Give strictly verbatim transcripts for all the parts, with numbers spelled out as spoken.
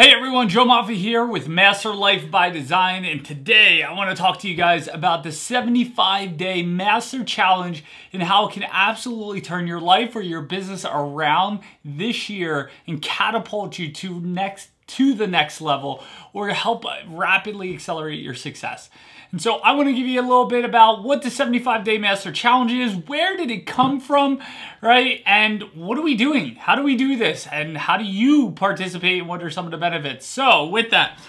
Hey everyone, Joe Moffett here with Master Life by Design, and today I want to talk to you guys about the seventy-five day Master Challenge and how it can absolutely turn your life or your business around this year and catapult you to next to the next level or to help rapidly accelerate your success. And so I want to give you a little bit about what the seventy-five day Master Challenge is, where did it come from, right? And what are we doing? How do we do this? And how do you participate and what are some of the benefits? So with that,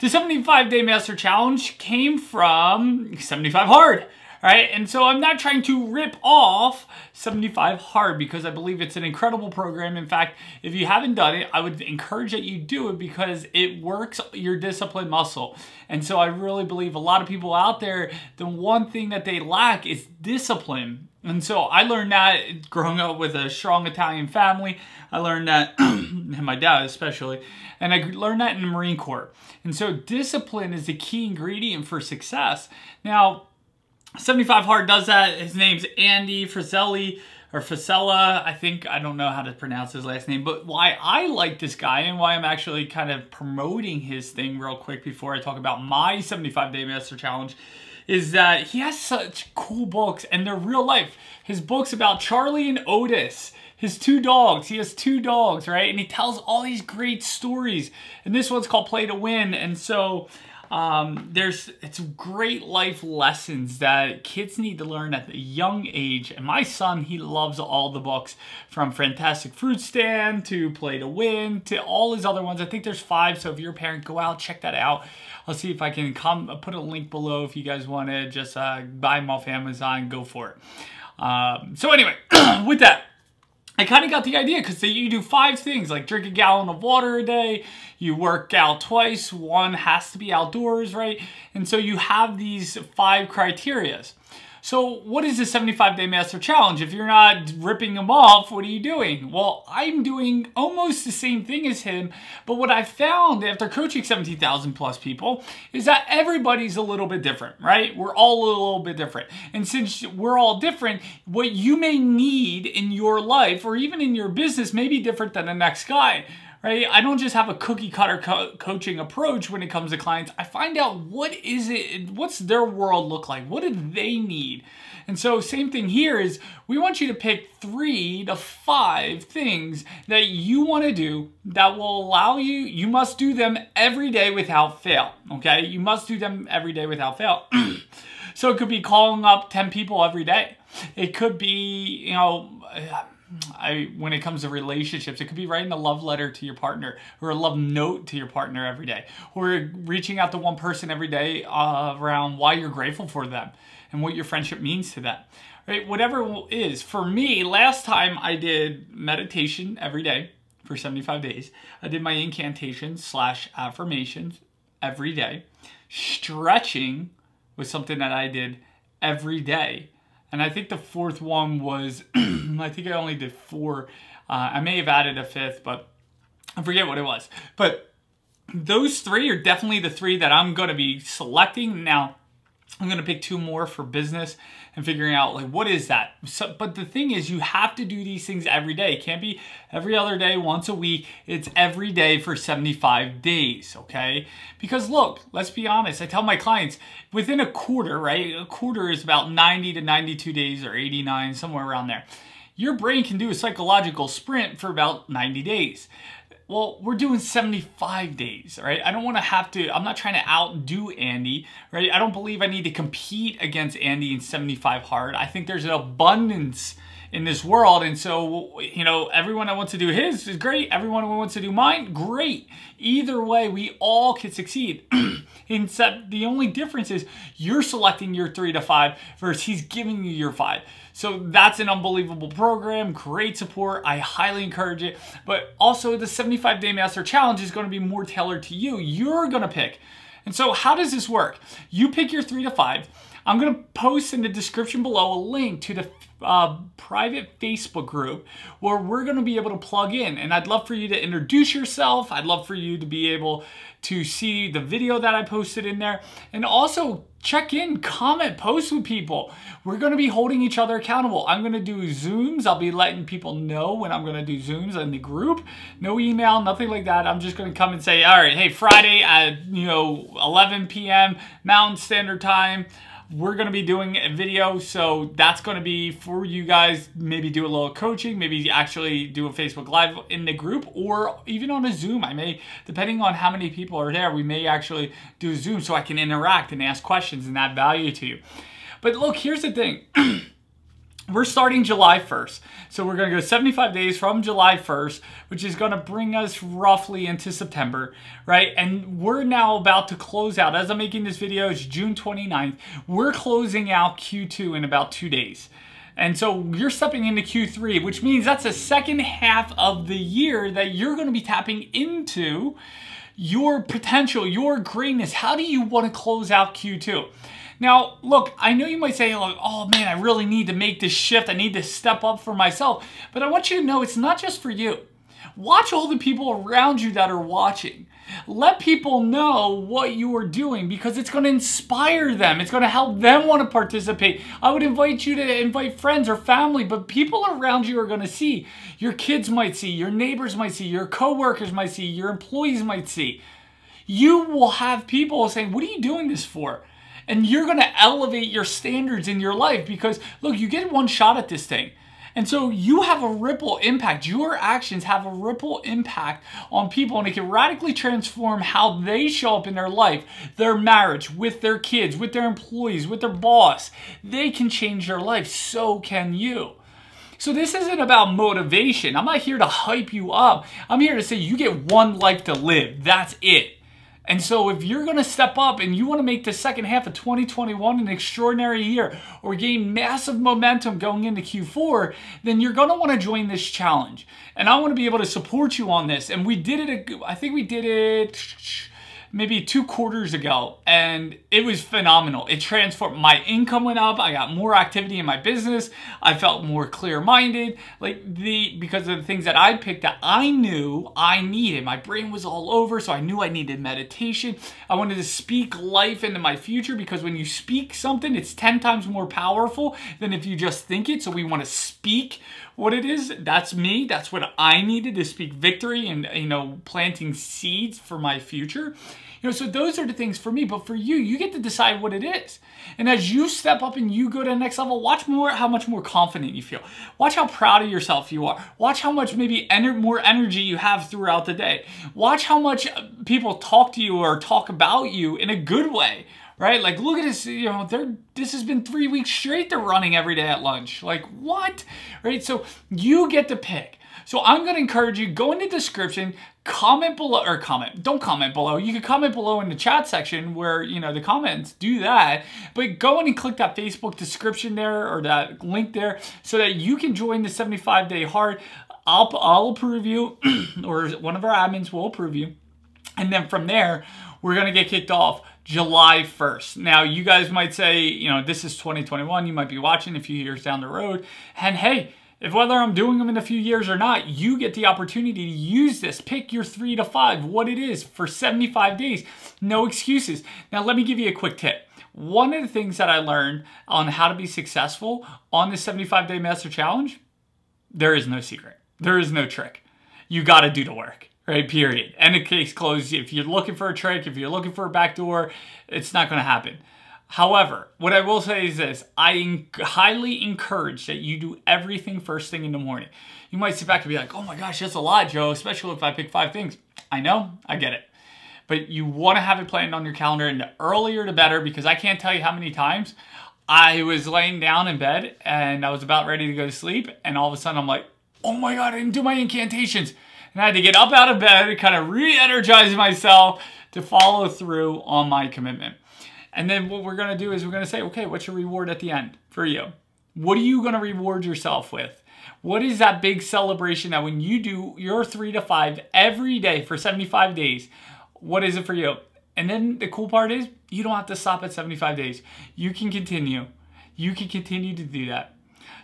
the seventy-five day Master Challenge came from seventy-five hard. Right? And so I'm not trying to rip off seventy-five hard because I believe it's an incredible program. In fact, if you haven't done it, I would encourage that you do it because it works your discipline muscle. And so I really believe a lot of people out there, the one thing that they lack is discipline. And so I learned that growing up with a strong Italian family. I learned that, and my dad especially, and I learned that in the Marine Corps. And so discipline is the key ingredient for success. Now, seventy-five hard does that. His name's Andy Frisella, or Frisella, I think. I don't know how to pronounce his last name, but why I like this guy and why I'm actually kind of promoting his thing real quick before I talk about my seventy-five day Master Challenge is that he has such cool books and they're real life. His books about Charlie and Otis, his two dogs, he has two dogs, right? And he tells all these great stories. And this one's called Play to Win. And so Um, there's it's great life lessons that kids need to learn at a young age. And my son, he loves all the books from Fantastic Fruit Stand to Play to Win to all his other ones. I think there's five. So if you're a parent, go out, check that out. I'll see if I can come put a link below if you guys want to just uh, buy them off Amazon. Go for it. Um, so anyway, with that, I kind of got the idea because you do five things like drink a gallon of water a day, you work out twice, one has to be outdoors, right? And so you have these five criterias. So what is the seventy-five day Master Challenge? If you're not ripping him off, what are you doing? Well, I'm doing almost the same thing as him, but what I found after coaching seventeen thousand plus people is that everybody's a little bit different, right? We're all a little bit different. And since we're all different, what you may need in your life or even in your business may be different than the next guy. Right? I don't just have a cookie cutter co coaching approach when it comes to clients. I find out what is it, what's their world look like? What do they need? And so same thing here is we want you to pick three to five things that you want to do that will allow you, you must do them every day without fail. Okay. You must do them every day without fail. So it could be calling up ten people every day. It could be, you know, I, when it comes to relationships, it could be writing a love letter to your partner or a love note to your partner every day, or reaching out to one person every day uh, around why you're grateful for them and what your friendship means to them, right? Whatever it is. For me, last time I did meditation every day for seventy-five days. I did my incantations slash affirmations every day. Stretching was something that I did every day. And I think the fourth one was, I think I only did four. Uh, I may have added a fifth, but I forget what it was. But those three are definitely the three that I'm going to be selecting. Now, I'm going to pick two more for business and figuring out, like, what is that? So, but the thing is, you have to do these things every day. It can't be every other day, once a week. It's every day for seventy-five days, okay? Because, look, let's be honest. I tell my clients, within a quarter, right? A quarter is about ninety to ninety-two days or eighty-nine, somewhere around there. Your brain can do a psychological sprint for about ninety days. Well, we're doing seventy-five days, right? I don't want to have to, I'm not trying to outdo Andy, right? I don't believe I need to compete against Andy in seventy-five hard. I think there's an abundance in this world. And so, you know, everyone that wants to do his is great. Everyone who wants to do mine, great. Either way, we all can succeed. Except the only difference is you're selecting your three to five versus he's giving you your five. So that's an unbelievable program, great support. I highly encourage it. But also the seventy-five day Master Challenge is going to be more tailored to you. You're going to pick. And so how does this work? You pick your three to five. I'm going to post in the description below a link to the uh, private Facebook group where we're going to be able to plug in. And I'd love for you to introduce yourself. I'd love for you to be able to see the video that I posted in there. And also check in, comment, post with people. We're going to be holding each other accountable. I'm going to do Zooms. I'll be letting people know when I'm going to do Zooms in the group. No email, nothing like that. I'm just going to come and say, all right, hey, Friday at, you know, eleven p m Mountain Standard Time, we're going to be doing a video. So that's going to be for you guys. Maybe do a little coaching, maybe actually do a Facebook Live in the group, or even on a Zoom. I may, depending on how many people are there, we may actually do a Zoom so I can interact and ask questions and add value to you. But look, here's the thing. We're starting July first. So we're going to go seventy-five days from July first, which is going to bring us roughly into September, right? And we're now about to close out. As I'm making this video, it's June twenty-ninth. We're closing out Q two in about two days. And so you're stepping into Q three, which means that's the second half of the year that you're going to be tapping into your potential, your greatness. How do you want to close out Q two? Now, look, I know you might say, oh man, I really need to make this shift. I need to step up for myself. But I want you to know it's not just for you. Watch all the people around you that are watching. Let people know what you are doing because it's going to inspire them. It's going to help them want to participate. I would invite you to invite friends or family, but people around you are going to see. Your kids might see, your neighbors might see, your coworkers might see, your employees might see. You will have people saying, what are you doing this for? And you're going to elevate your standards in your life because, look, you get one shot at this thing. And so you have a ripple impact. Your actions have a ripple impact on people, and it can radically transform how they show up in their life, their marriage, with their kids, with their employees, with their boss. They can change their life. So can you. So this isn't about motivation. I'm not here to hype you up. I'm here to say you get one life to live. That's it. And so if you're going to step up and you want to make the second half of twenty twenty-one an extraordinary year or gain massive momentum going into Q four, then you're going to want to join this challenge. And I want to be able to support you on this. And we did it, I think we did it maybe two quarters ago, and it was phenomenal. It transformed. My income went up. I got more activity in my business. I felt more clear-minded, like the because of the things that I picked that I knew I needed. My brain was all over, so I knew I needed meditation. I wanted to speak life into my future because when you speak something, it's ten times more powerful than if you just think it. So we want to speak what it is. That's me. That's what I needed to speak victory and, you know, planting seeds for my future. You know, so those are the things for me, but for you, you get to decide what it is. And as you step up and you go to the next level, watch more how much more confident you feel. Watch how proud of yourself you are. Watch how much maybe en- more energy you have throughout the day. Watch how much people talk to you or talk about you in a good way, right? Like, look at this, you know, they're, this has been three weeks straight. They're running every day at lunch. Like, what? Right? So you get to pick. So I'm going to encourage you, go in the description, comment below, or comment, don't comment below. You can comment below in the chat section where, you know, the comments, do that. But go in and click that Facebook description there or that link there so that you can join the seventy-five day hard. I'll, I'll approve you or one of our admins will approve you. And then from there, we're going to get kicked off July first. Now, you guys might say, you know, this is twenty twenty-one. You might be watching a few years down the road. And hey, if whether I'm doing them in a few years or not, you get the opportunity to use this. Pick your three to five, what it is, for seventy-five days. No excuses. Now, let me give you a quick tip. One of the things that I learned on how to be successful on this seventy-five day Master Challenge, there is no secret. There is no trick. You got to do the work, right? Period. End of case closed. If you're looking for a trick, if you're looking for a backdoor, it's not going to happen. However, what I will say is this, I highly encourage that you do everything first thing in the morning. You might sit back and be like, oh my gosh, that's a lot, Joe, especially if I pick five things. I know, I get it. But you want to have it planned on your calendar, and the earlier the better, because I can't tell you how many times I was laying down in bed and I was about ready to go to sleep, and all of a sudden I'm like, oh my God, I didn't do my incantations. And I had to get up out of bed and kind of re-energize myself to follow through on my commitment. And then what we're going to do is we're going to say, okay, what's your reward at the end for you? What are you going to reward yourself with? What is that big celebration that when you do your three to five every day for seventy-five days, what is it for you? And then the cool part is you don't have to stop at seventy-five days. You can continue. You can continue to do that.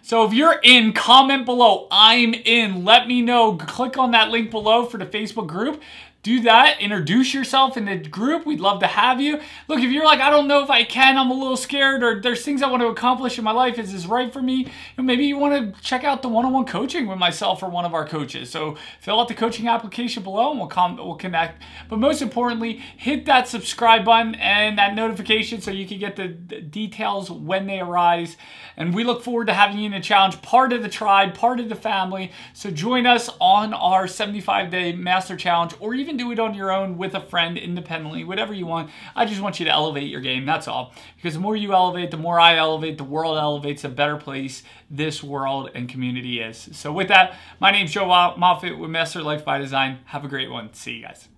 So if you're in, comment below. I'm in. Let me know. Click on that link below for the Facebook group. Do that. Introduce yourself in the group. We'd love to have you. Look, if you're like, I don't know if I can, I'm a little scared, or there's things I want to accomplish in my life. Is this right for me? And maybe you want to check out the one-on-one coaching with myself or one of our coaches. So fill out the coaching application below and we'll, com we'll connect. But most importantly, hit that subscribe button and that notification so you can get the d details when they arise. And we look forward to having you in the challenge, part of the tribe, part of the family. So join us on our seventy-five day Master Challenge, or even do it on your own with a friend independently, whatever you want. I just want you to elevate your game, that's all. Because the more you elevate, the more I elevate, the world elevates, a better place this world and community is. So with that, my name's Joe Moffett with Master Life by Design. Have a great one. See you guys.